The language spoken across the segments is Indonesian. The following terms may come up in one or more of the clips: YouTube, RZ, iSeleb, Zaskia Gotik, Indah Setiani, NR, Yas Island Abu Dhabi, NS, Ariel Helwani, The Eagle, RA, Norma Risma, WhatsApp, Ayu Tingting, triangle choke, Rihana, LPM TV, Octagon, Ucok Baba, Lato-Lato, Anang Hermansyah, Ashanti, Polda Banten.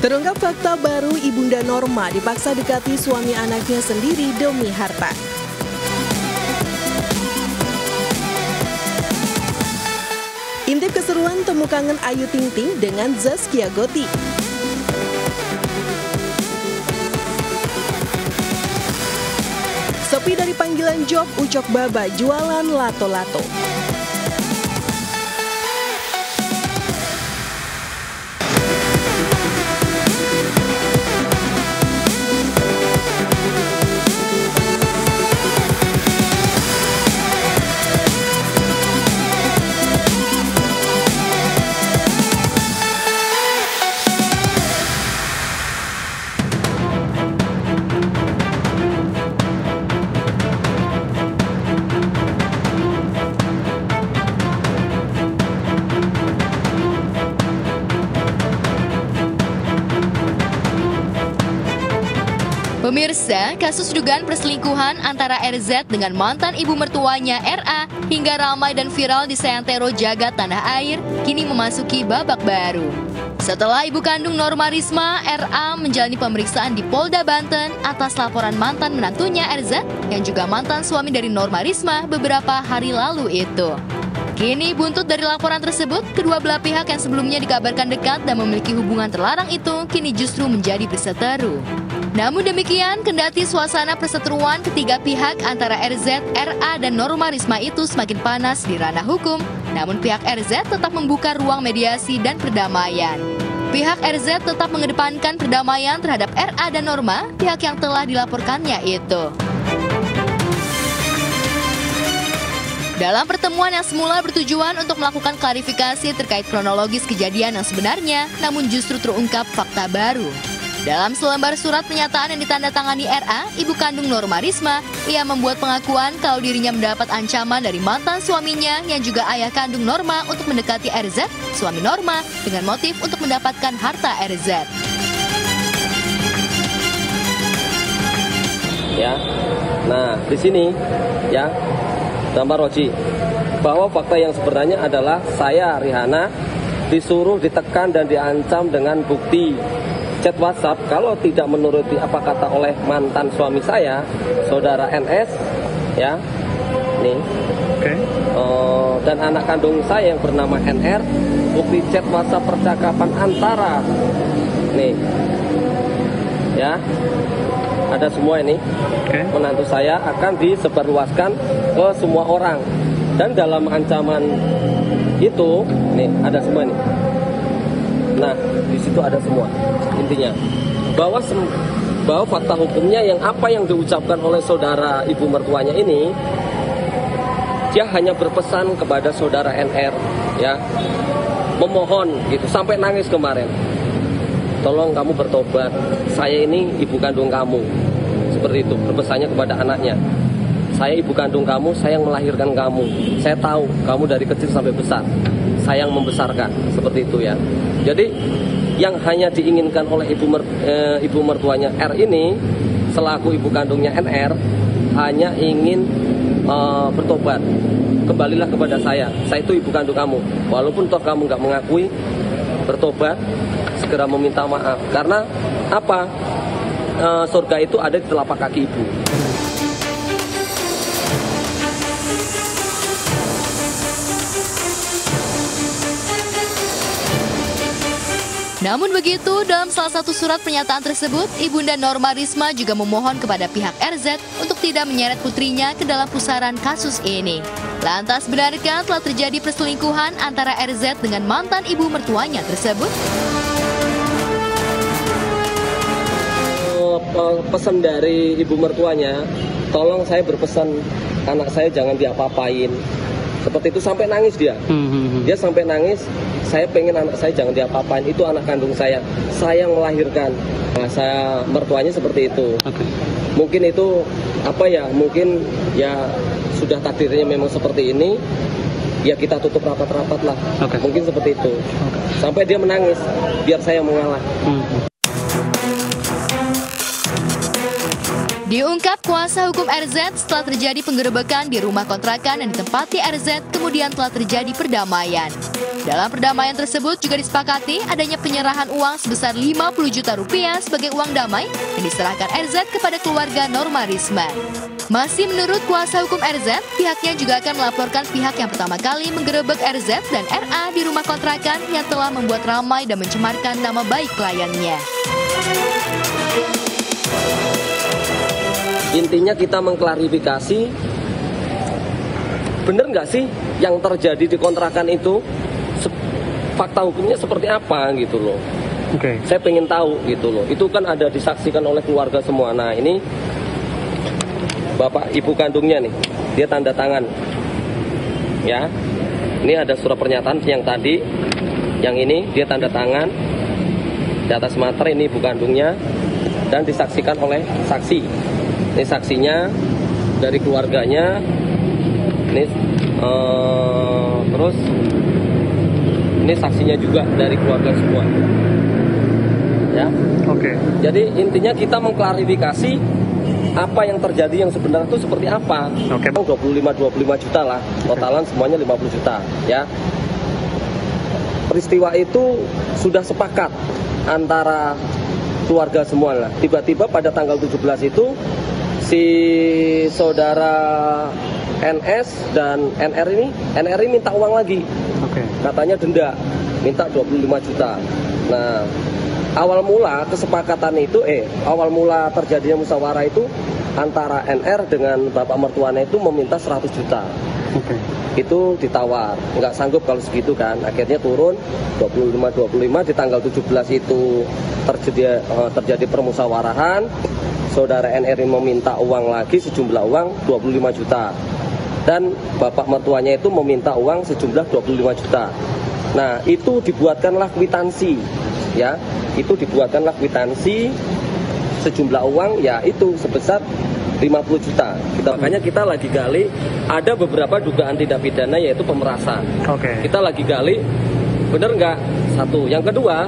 Terungkap fakta baru, Ibunda Norma dipaksa dekati suami anaknya sendiri demi harta. Intip keseruan temu kangen Ayu Tingting dengan Zaskia Gotik. Sepi dari panggilan job, Ucok Baba jualan Lato-Lato. Pemirsa, kasus dugaan perselingkuhan antara RZ dengan mantan ibu mertuanya RA hingga ramai dan viral di seantero jagat tanah air kini memasuki babak baru. Setelah ibu kandung Norma Risma, RA menjalani pemeriksaan di Polda Banten atas laporan mantan menantunya RZ yang juga mantan suami dari Norma Risma beberapa hari lalu itu. Kini buntut dari laporan tersebut, kedua belah pihak yang sebelumnya dikabarkan dekat dan memiliki hubungan terlarang itu kini justru menjadi berseteru. Namun demikian, kendati suasana perseteruan ketiga pihak antara RZ, RA, dan Norma Risma itu semakin panas di ranah hukum, namun pihak RZ tetap membuka ruang mediasi dan perdamaian. Pihak RZ tetap mengedepankan perdamaian terhadap RA dan Norma, pihak yang telah dilaporkannya itu. Dalam pertemuan yang semula bertujuan untuk melakukan klarifikasi terkait kronologis kejadian yang sebenarnya, namun justru terungkap fakta baru. Dalam selembar surat pernyataan yang ditandatangani RA, ibu kandung Norma Risma, ia membuat pengakuan kalau dirinya mendapat ancaman dari mantan suaminya yang juga ayah kandung Norma untuk mendekati RZ, suami Norma, dengan motif untuk mendapatkan harta RZ. Ya, nah di sini ya tambah Roji bahwa fakta yang sebenarnya adalah saya Rihana disuruh ditekan dan diancam dengan bukti chat WhatsApp, kalau tidak menuruti apa kata oleh mantan suami saya, saudara NS, ya, nih, okay. Dan anak kandung saya yang bernama NR, bukti chat WhatsApp percakapan antara, nih, ya, ada semua ini, okay. Menantu saya akan disebarluaskan ke semua orang, dan dalam ancaman itu, nih, ada semua nih. Nah, di situ ada semua. Intinya bahwa fakta hukumnya yang apa yang diucapkan oleh saudara ibu mertuanya ini, dia hanya berpesan kepada saudara NR, ya, memohon gitu sampai nangis kemarin. Tolong kamu bertobat. Saya ini ibu kandung kamu. Seperti itu berpesannya kepada anaknya. Saya ibu kandung kamu, saya yang melahirkan kamu. Saya tahu kamu dari kecil sampai besar. Saya yang membesarkan, seperti itu ya. Jadi yang hanya diinginkan oleh ibu mertuanya R ini selaku ibu kandungnya NR hanya ingin bertobat. Kembalilah kepada saya itu ibu kandung kamu. Walaupun toh kamu nggak mengakui, bertobat, segera meminta maaf. Karena apa? Surga itu ada di telapak kaki ibu. Namun begitu, dalam salah satu surat pernyataan tersebut, Ibunda Norma Risma juga memohon kepada pihak RZ untuk tidak menyeret putrinya ke dalam pusaran kasus ini. Lantas benarkah telah terjadi perselingkuhan antara RZ dengan mantan ibu mertuanya tersebut? Pesan dari ibu mertuanya, tolong saya berpesan anak saya jangan diapa-apain. Seperti itu sampai nangis dia. Dia sampai nangis, saya pengen anak saya jangan diapa-apain, itu anak kandung saya yang melahirkan. Nah, saya mertuanya seperti itu. Okay. Mungkin itu apa ya? Mungkin ya sudah takdirnya memang seperti ini. Ya kita tutup rapat-rapat lah. Okay. Mungkin seperti itu. Okay. Sampai dia menangis, biar saya mengalah. Diungkap kuasa hukum RZ setelah terjadi penggerebekan di rumah kontrakan yang ditempati RZ, kemudian telah terjadi perdamaian. Dalam perdamaian tersebut juga disepakati adanya penyerahan uang sebesar 50 juta rupiah sebagai uang damai yang diserahkan RZ kepada keluarga Norma Risma. Masih menurut kuasa hukum RZ, pihaknya juga akan melaporkan pihak yang pertama kali menggerebek RZ dan RA di rumah kontrakan yang telah membuat ramai dan mencemarkan nama baik kliennya. Intinya kita mengklarifikasi, benar nggak sih yang terjadi di kontrakan itu, fakta hukumnya seperti apa gitu loh. Okay. Saya pengen tahu gitu loh, itu kan ada disaksikan oleh keluarga semua. Nah ini bapak ibu kandungnya nih, dia tanda tangan. Ya, ini ada surat pernyataan yang tadi, yang ini dia tanda tangan, di atas materai ini ibu kandungnya, dan disaksikan oleh saksi. Ini saksinya dari keluarganya, ini terus ini saksinya juga dari keluarga semua, ya. Oke. Jadi intinya kita mengklarifikasi apa yang terjadi yang sebenarnya itu seperti apa. Oke. 25 juta lah, totalan semuanya 50 juta, ya. Peristiwa itu sudah sepakat antara keluarga semua lah. Tiba-tiba pada tanggal 17 itu si saudara NS dan NR ini minta uang lagi. Okay. Katanya denda, minta 25 juta. Nah, awal mula kesepakatan itu, awal mula terjadinya musyawarah itu antara NR dengan bapak mertuanya itu meminta 100 juta. Okay. Itu ditawar, nggak sanggup kalau segitu kan. Akhirnya turun 25 di tanggal 17 itu terjadi permusyawarahan. Saudara NR meminta uang lagi sejumlah uang 25 juta. Dan bapak mertuanya itu meminta uang sejumlah 25 juta. Nah, itu dibuatkanlah kwitansi. Ya, itu dibuatkanlah kwitansi sejumlah uang yaitu sebesar 50 juta. Makanya kita lagi gali, ada beberapa dugaan tindak pidana yaitu pemerasan. Okay. Kita lagi gali, bener nggak? Satu. Yang kedua,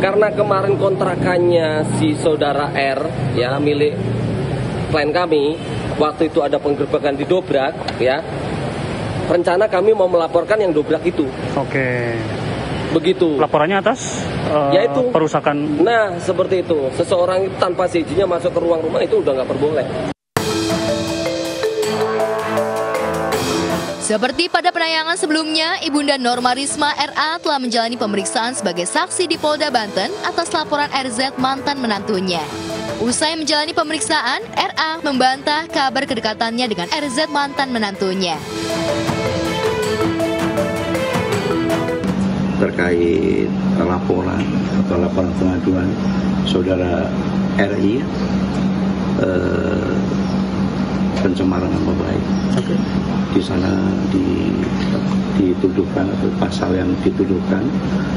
karena kemarin kontrakannya si saudara R, ya, milik klien kami, waktu itu ada penggerbekan di Dobrak, ya. Rencana kami mau melaporkan yang Dobrak itu. Oke. Begitu. Laporannya atas yaitu perusakan. Nah, seperti itu. Seseorang tanpa izinnya masuk ke ruang rumah itu udah nggak perboleh. Seperti pada penayangan sebelumnya, Ibunda Norma Risma RA telah menjalani pemeriksaan sebagai saksi di Polda Banten atas laporan RZ mantan menantunya. Usai menjalani pemeriksaan, RA membantah kabar kedekatannya dengan RZ mantan menantunya. Terkait laporan atau laporan pengaduan saudara RI pencemaran nama baik. Okay. Di sana dituduhkan atau pasal yang dituduhkan,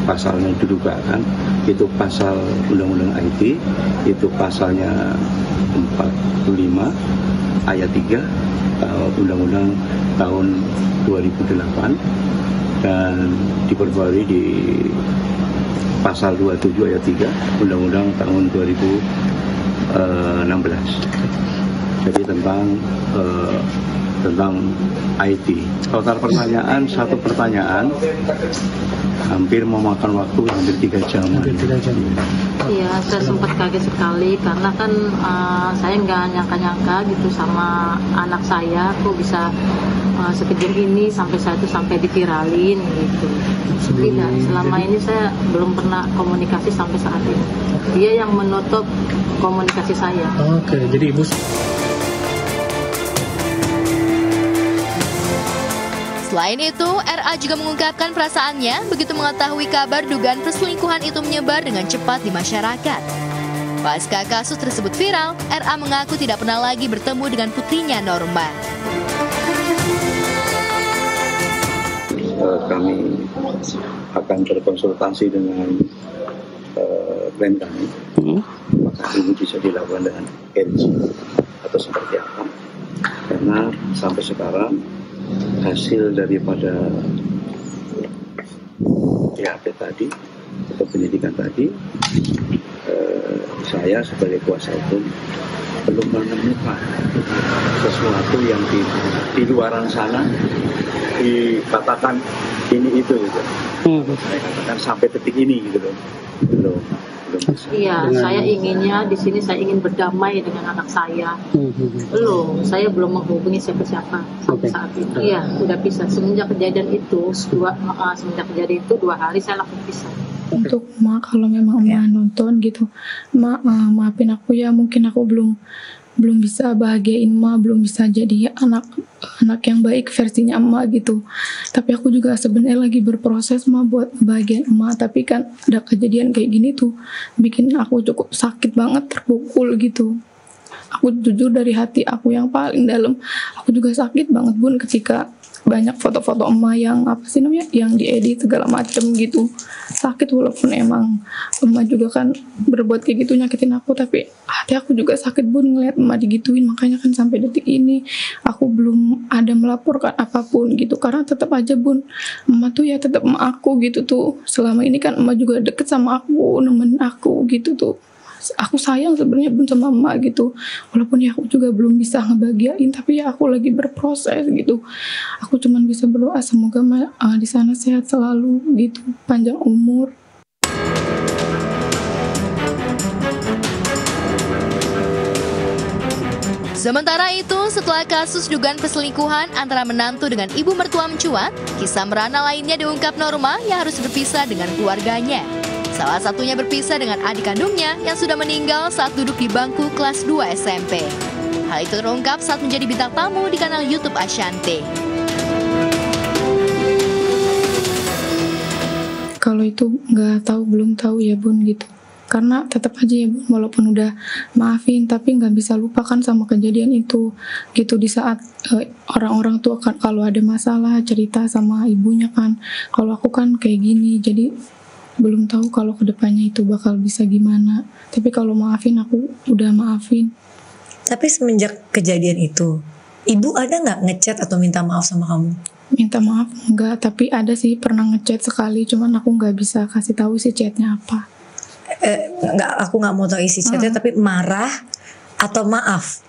pasalnya didugakan itu pasal Undang-Undang IT, itu pasalnya 45 ayat 3 Undang-Undang tahun 2008 dan diperbarui di pasal 27 ayat 3 Undang-Undang tahun 2016. Jadi tentang IT. Total pertanyaan, satu pertanyaan hampir memakan waktu hampir 3 jam. Iya, saya sempat kaget sekali karena kan saya nggak nyangka-nyangka gitu sama anak saya kok bisa sekejam ini sampai saya itu sampai diviralin gitu. Tidak, selama ini saya belum pernah komunikasi sampai saat ini. Dia yang menutup komunikasi saya. Oke, jadi ibu. Selain itu, RA juga mengungkapkan perasaannya begitu mengetahui kabar dugaan perselingkuhan itu menyebar dengan cepat di masyarakat. Pasca kasus tersebut viral, RA mengaku tidak pernah lagi bertemu dengan putrinya Norma. Kami akan berkonsultasi dengan klien kami, apakah ini bisa dilakukan dengan NS atau seperti apa. Karena sampai sekarang hasil daripada PHP tadi atau penyidikan tadi saya sebagai kuasa hukum belum menemukan sesuatu yang di luaran sana dikatakan ini itu gitu. Saya katakan sampai detik ini gitu loh. Belum. Iya, saya inginnya di sini saya ingin berdamai dengan anak saya. Belum, saya belum menghubungi siapa-siapa sampai saat itu. Iya, sudah pisah semenjak kejadian itu. Semenjak kejadian itu 2 hari saya langsung pisah. Untuk Ma, kalau memang Ma nonton gitu, Ma maafin aku ya, mungkin aku belum bisa bahagiain Ma, belum bisa jadi anak yang baik versinya Ma gitu. Tapi aku juga sebenarnya lagi berproses Ma buat bahagiain Ma, tapi kan ada kejadian kayak gini tuh bikin aku cukup sakit banget, terpukul gitu. Aku jujur dari hati aku yang paling dalam, aku juga sakit banget Bun ketika banyak foto-foto emak yang apa sih namanya yang diedit segala macem gitu. Sakit walaupun emang emak juga kan berbuat kayak gitu nyakitin aku, tapi hati aku juga sakit Bun ngeliat emak digituin. Makanya kan sampai detik ini aku belum ada melaporkan apapun gitu, karena tetap aja Bun emak tuh ya tetap emak aku gitu tuh. Selama ini kan emak juga deket sama aku, nemenin aku gitu tuh. Aku sayang sebenarnya Bun sama Mama gitu, walaupun ya aku juga belum bisa ngebahagiain, tapi ya aku lagi berproses gitu. Aku cuman bisa berdoa semoga Ma di sana sehat selalu gitu, panjang umur. Sementara itu, setelah kasus dugaan perselingkuhan antara menantu dengan ibu mertua mencuat, kisah merana lainnya diungkap Norma yang harus berpisah dengan keluarganya. Salah satunya berpisah dengan adik kandungnya yang sudah meninggal saat duduk di bangku kelas 2 SMP. Hal itu terungkap saat menjadi bintang tamu di kanal YouTube Ashanti. Kalau itu nggak tahu, belum tahu ya Bun gitu. Karena tetap aja ya Bun, walaupun udah maafin tapi nggak bisa lupakan sama kejadian itu gitu. Di saat orang-orang tuh kan kalau ada masalah cerita sama ibunya kan, kalau aku kan kayak gini, jadi belum tahu kalau kedepannya itu bakal bisa gimana. Tapi kalau maafin, aku udah maafin. Tapi semenjak kejadian itu, ibu ada nggak ngechat atau minta maaf sama kamu? Minta maaf nggak, tapi ada sih pernah ngechat sekali. Cuman aku nggak bisa kasih tahu isi chatnya apa. Aku nggak mau tahu isi chatnya, tapi marah atau maaf?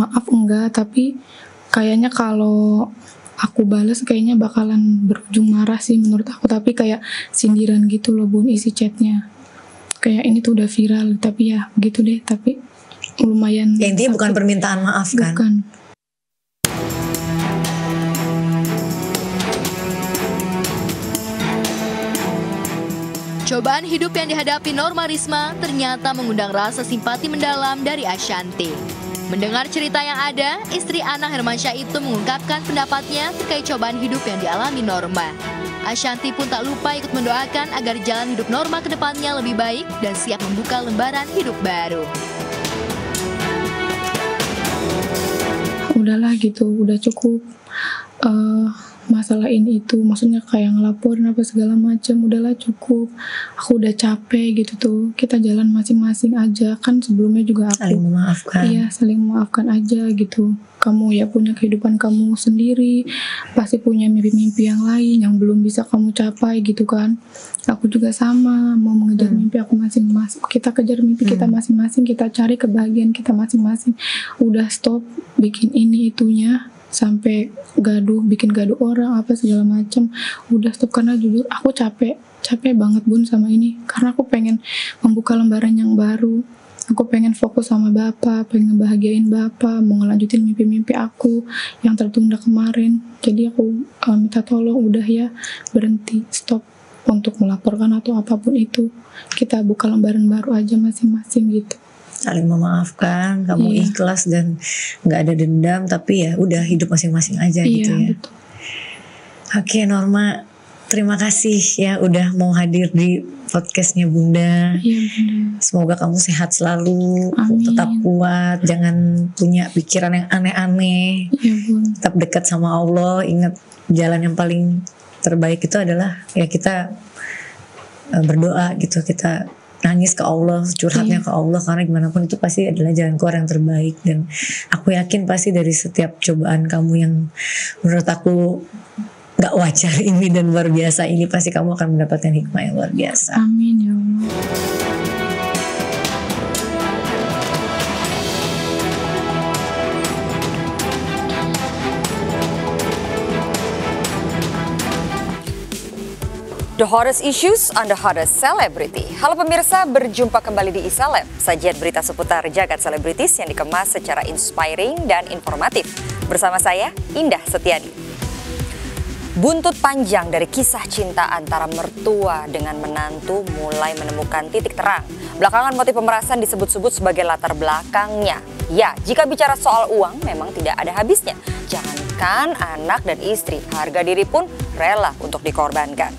Maaf enggak, tapi kayaknya kalau aku balas kayaknya bakalan berujung marah sih menurut aku. Tapi kayak sindiran gitu loh Bun isi chatnya, kayak ini tuh udah viral. Tapi ya gitu deh, tapi lumayan ya, intinya sakit. Bukan permintaan maaf kan? Bukan. Cobaan hidup yang dihadapi Norma Risma ternyata mengundang rasa simpati mendalam dari Ashanti. Mendengar cerita yang ada, istri Anang Hermansyah itu mengungkapkan pendapatnya terkait cobaan hidup yang dialami Norma. Ashanti pun tak lupa ikut mendoakan agar jalan hidup Norma ke depannya lebih baik dan siap membuka lembaran hidup baru. Udahlah gitu, udah cukup masalahin itu. Maksudnya kayak ngelaporin apa segala macam, udahlah cukup. Aku udah capek gitu tuh. Kita jalan masing-masing aja. Kan sebelumnya juga aku saling memaafkan. Iya, saling memaafkan aja gitu. Kamu ya punya kehidupan kamu sendiri, pasti punya mimpi-mimpi yang lain yang belum bisa kamu capai gitu kan. Aku juga sama, mau mengejar mimpi aku masing-masing. Kita kejar mimpi kita masing-masing, kita cari kebahagiaan kita masing-masing. Udah stop bikin ini itunya sampai gaduh, bikin gaduh orang apa segala macam. Udah stop, karena jujur aku capek banget Bun sama ini, karena aku pengen membuka lembaran yang baru. Aku pengen fokus sama Bapak, pengen ngebahagiain Bapak, mau ngelanjutin mimpi-mimpi aku yang tertunda kemarin. Jadi aku minta tolong udah ya, berhenti, stop untuk melaporkan atau apapun itu. Kita buka lembaran baru aja masing-masing gitu. Saling memaafkan, kamu ikhlas dan nggak ada dendam, tapi ya udah hidup masing-masing aja gitu ya. Betul. Oke Norma, terima kasih ya udah mau hadir di podcastnya Bunda. Iya, Bunda. Semoga kamu sehat selalu, amin. Tetap kuat, jangan punya pikiran yang aneh-aneh. Iya, Bunda. Tetap dekat sama Allah, ingat jalan yang paling terbaik itu adalah ya kita berdoa gitu, kita nangis ke Allah, curhatnya ke Allah, karena gimana pun itu pasti adalah jalan keluar yang terbaik. Dan aku yakin pasti dari setiap cobaan kamu yang menurut aku gak wajar ini dan luar biasa ini, pasti kamu akan mendapatkan hikmah yang luar biasa. Amin ya Allah. The hottest issues on the hottest celebrity. Halo pemirsa, berjumpa kembali di iSeleb, sajian berita seputar jagat selebritis yang dikemas secara inspiring dan informatif. Bersama saya, Indah Setiani. Buntut panjang dari kisah cinta antara mertua dengan menantu mulai menemukan titik terang. Belakangan motif pemerasan disebut-sebut sebagai latar belakangnya. Ya, jika bicara soal uang memang tidak ada habisnya. Jangankan anak dan istri, harga diri pun rela untuk dikorbankan.